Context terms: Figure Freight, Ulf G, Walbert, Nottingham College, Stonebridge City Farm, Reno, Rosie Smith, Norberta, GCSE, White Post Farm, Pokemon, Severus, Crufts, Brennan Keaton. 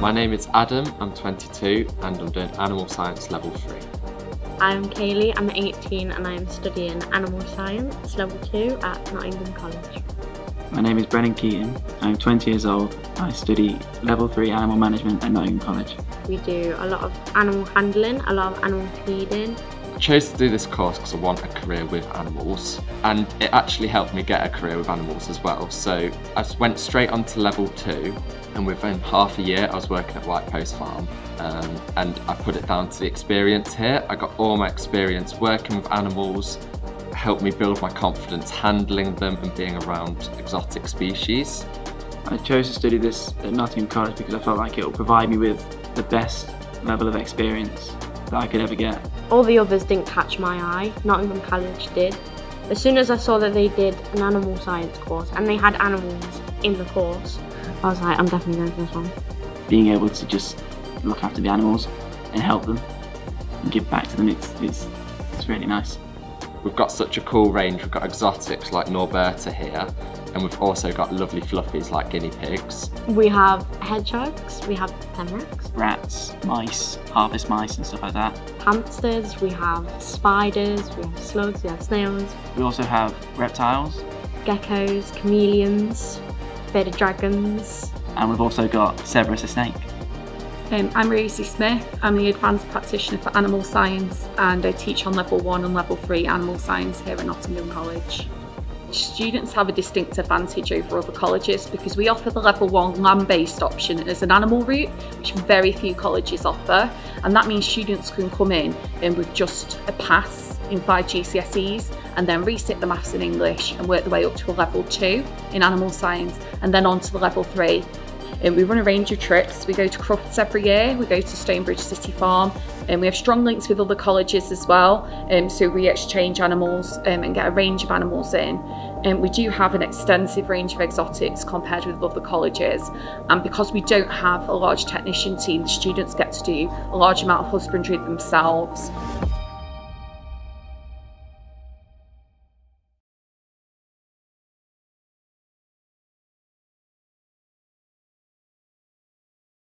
My name is Adam, I'm 22 and I'm doing Animal Science Level 3. I'm Kayleigh, I'm 18 and I'm studying Animal Science Level 2 at Nottingham College. My name is Brennan Keaton, I'm 20 years old, I study Level 3 Animal Management at Nottingham College. We do a lot of animal handling, a lot of animal feeding. I chose to do this course because I want a career with animals, and it actually helped me get a career with animals as well. So I went straight on to Level 2, and within half a year I was working at White Post Farm, and I put it down to the experience here. I got all my experience working with animals, helped me build my confidence handling them and being around exotic species. I chose to study this at Nottingham College because I felt like it will provide me with the best level of experience that I could ever get. All the others didn't catch my eye, Nottingham College did. As soon as I saw that they did an animal science course and they had animals in the course, I was like, I'm definitely going for this one. Being able to just look after the animals and help them and give back to them, it's really nice. We've got such a cool range. We've got exotics like Norberta here, and we've also got lovely fluffies like guinea pigs. We have hedgehogs, we have limericks, rats, mice, harvest mice and stuff like that. Hamsters, we have spiders, we have slugs, we have snails. We also have reptiles. Geckos, chameleons, a bit of dragons. And we've also got Severus the snake. I'm Rosie Smith, I'm the Advanced Practitioner for Animal Science and I teach on Level 1 and Level 3 Animal Science here at Nottingham College. Students have a distinct advantage over other colleges because we offer the Level 1 land-based option as an animal route, which very few colleges offer, and that means students can come in and with just a pass in 5 GCSEs and then resit the maths and English and work their way up to a Level 2 in Animal Science and then on to the Level 3. And we run a range of trips. We go to Crufts every year, we go to Stonebridge City Farm, and we have strong links with other colleges as well, so we exchange animals and get a range of animals in. And we do have an extensive range of exotics compared with other colleges, and because we don't have a large technician team, the students get to do a large amount of husbandry themselves.